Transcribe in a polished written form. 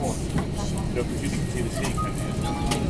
point. You can see the sea coming in.